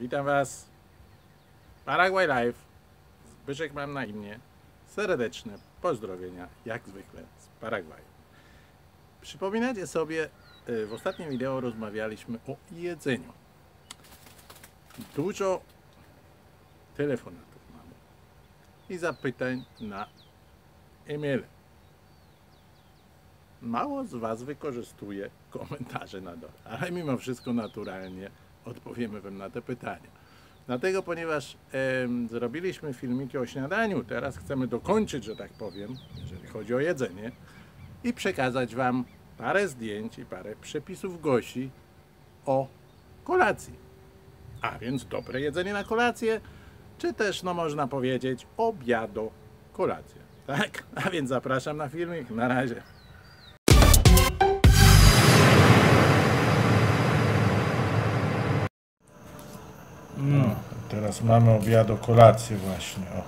Witam Was, Paraguay Live, Zbyszek mam na imię, serdeczne pozdrowienia, jak zwykle z Paragwaju. Przypominacie sobie, w ostatnim wideo rozmawialiśmy o jedzeniu. Dużo telefonatów mamy i zapytań na e-mail. Mało z Was wykorzystuje komentarze na dole, ale mimo wszystko naturalnie odpowiemy Wam na te pytania. Dlatego, ponieważ zrobiliśmy filmiki o śniadaniu, teraz chcemy dokończyć, że tak powiem, jeżeli chodzi o jedzenie i przekazać Wam parę zdjęć i parę przepisów Gosi o kolacji. A więc dobre jedzenie na kolację, czy też, no można powiedzieć, obiado kolację. Tak? A więc zapraszam na filmik. Na razie. No, teraz mamy obiado, kolację właśnie, o.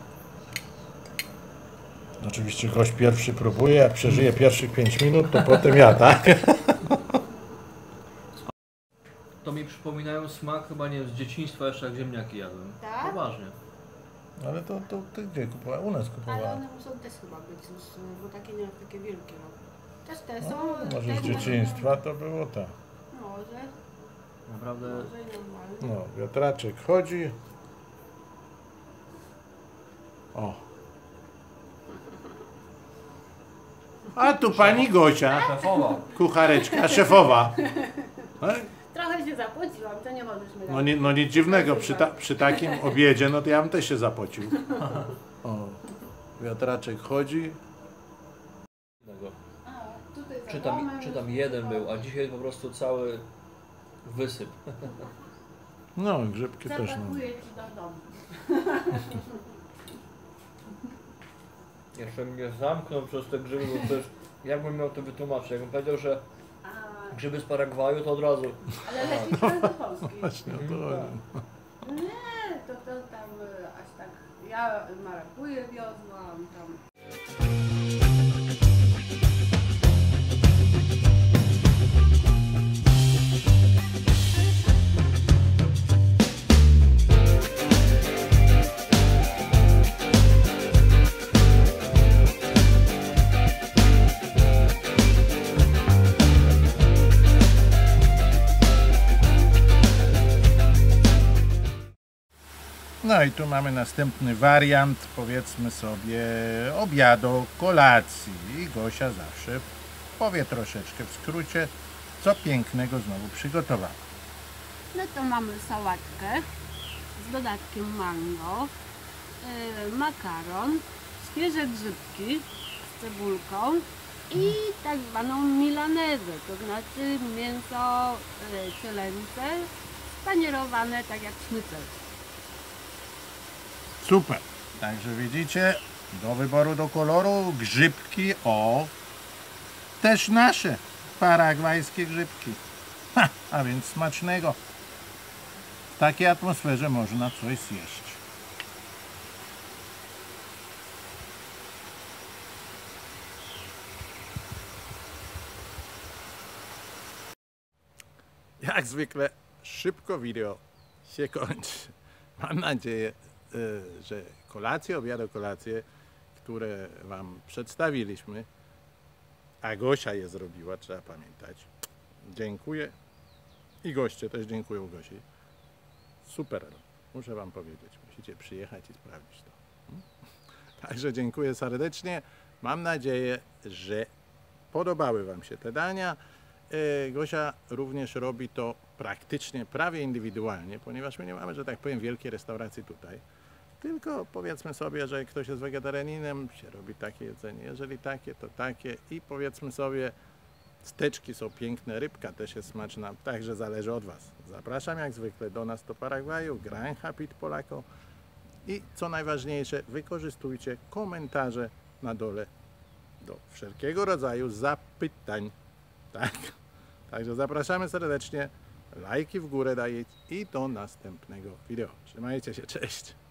Oczywiście gość pierwszy próbuje, jak przeżyje pierwszych 5 minut, to potem ja, tak? To mi przypominają smak, chyba nie, z dzieciństwa jeszcze jak ziemniaki jadłem. Tak? Poważnie. Ale to ty gdzie kupowałeś? U nas kupowałeś. Ale one muszą też chyba być, bo takie nie, takie wielkie, no. Też te są. No, może z dzieciństwa to było tak. Może. Naprawdę. No, wiatraczek chodzi. O. A tu pani Gosia. Szefowa. Kuchareczka, szefowa. Trochę się zapociłam, to nie możesz mi dać. No nic dziwnego, przy takim obiedzie, no to ja bym też się zapocił. O. Wiatraczek chodzi. Czy tam jeden był, a dzisiaj po prostu cały wysyp. No, grzybki też. Zapakuję ci do domu. Jeszcze mnie zamknął przez te grzyby, bo też jakbym miał to wytłumaczyć. Jakbym powiedział, że grzyby z Paragwaju, to od razu. Ale lepiej do Polski. Właśnie, to nie, to tam aż tak. Ja marakuję wiozłam tam. No i tu mamy następny wariant, powiedzmy sobie, obiado, kolacji. I Gosia zawsze powie troszeczkę w skrócie, co pięknego znowu przygotowała. No to mamy sałatkę z dodatkiem mango, makaron, świeże grzybki z cebulką i tak zwaną milanezę, to znaczy mięso cielęce spanierowane tak jak sznycel. Super, także widzicie, do wyboru, do koloru, grzybki, o, też nasze, paragwajskie grzybki, ha, a więc smacznego, w takiej atmosferze można coś zjeść. Jak zwykle szybko wideo się kończy, mam nadzieję, że kolacje, obiado kolacje, które Wam przedstawiliśmy, a Gosia je zrobiła, trzeba pamiętać. Dziękuję i goście też dziękują Gosi. Super, muszę Wam powiedzieć, musicie przyjechać i sprawdzić to. Także dziękuję serdecznie, mam nadzieję, że podobały Wam się te dania. Gosia również robi to praktycznie, prawie indywidualnie, ponieważ my nie mamy, że tak powiem, wielkiej restauracji tutaj. Tylko powiedzmy sobie, że ktoś jest wegetarianinem, się robi takie jedzenie, jeżeli takie, to takie. I powiedzmy sobie, steczki są piękne, rybka też jest smaczna, także zależy od Was. Zapraszam jak zwykle do nas do Paragwaju, Granja Pit Polako. I co najważniejsze, wykorzystujcie komentarze na dole do wszelkiego rodzaju zapytań. Tak? Także zapraszamy serdecznie, lajki w górę dajcie i do następnego wideo. Trzymajcie się, cześć!